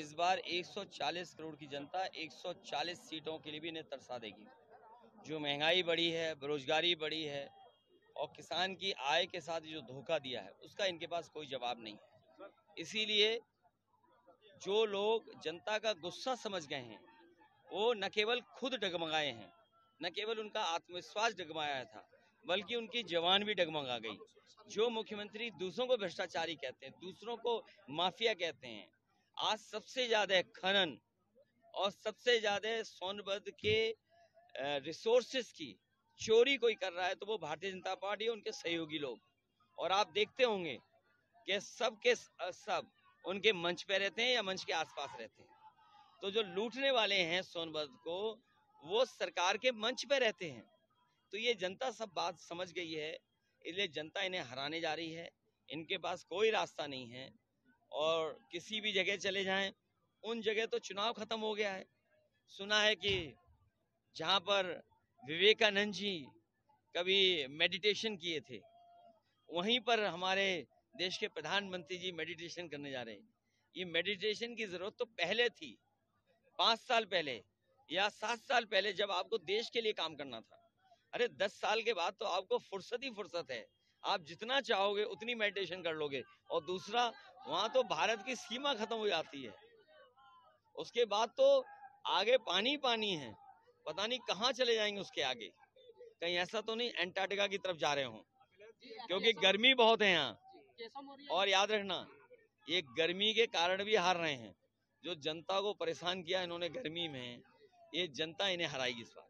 इस बार 140 करोड़ की जनता 140 सीटों के लिए भी इन्हें तरसा देगी। जो महंगाई बढ़ी है, बेरोजगारी बढ़ी है और किसान की आय के साथ जो धोखा दिया है, उसका इनके पास कोई जवाब नहीं है। इसीलिए जो लोग जनता का गुस्सा समझ गए हैं, वो न केवल खुद डगमगाए हैं, न केवल उनका आत्मविश्वास डगमगाया था, बल्कि उनकी जवान भी डगमगा गई। जो मुख्यमंत्री दूसरों को भ्रष्टाचारी कहते हैं, दूसरों को माफिया कहते हैं, आज सबसे ज्यादा खनन और सबसे ज्यादा सोनभद्र के रिसोर्सेस की चोरी कोई कर रहा है तो वो भारतीय जनता पार्टी और उनके सहयोगी लोग। और आप देखते होंगे कि सब के सब उनके मंच पे रहते हैं या मंच के आसपास रहते हैं। तो जो लूटने वाले हैं सोनभद्र को, वो सरकार के मंच पे रहते हैं। तो ये जनता सब बात समझ गई है, इसलिए जनता इन्हें हराने जा रही है। इनके पास कोई रास्ता नहीं है और किसी भी जगह चले जाएं, उन जगह तो चुनाव खत्म हो गया है। सुना है कि जहाँ पर विवेकानंद जी कभी मेडिटेशन किए थे, वहीं पर हमारे देश के प्रधानमंत्री जी मेडिटेशन करने जा रहे हैं। ये मेडिटेशन की जरूरत तो पहले थी, 5 साल पहले या 7 साल पहले, जब आपको देश के लिए काम करना था। अरे 10 साल के बाद तो आपको फुर्सत ही फुर्सत है, आप जितना चाहोगे उतनी मेडिटेशन कर लोगे। और दूसरा, वहां तो भारत की सीमा खत्म हो जाती है, उसके बाद तो आगे पानी पानी है, पता नहीं कहाँ चले जाएंगे उसके आगे। कहीं ऐसा तो नहीं अंटार्कटिका की तरफ जा रहे हों, क्योंकि गर्मी बहुत है यहाँ। और याद रखना, ये गर्मी के कारण भी हार रहे हैं। जो जनता को परेशान किया इन्होंने गर्मी में, ये जनता इन्हें हराएगी इस बार।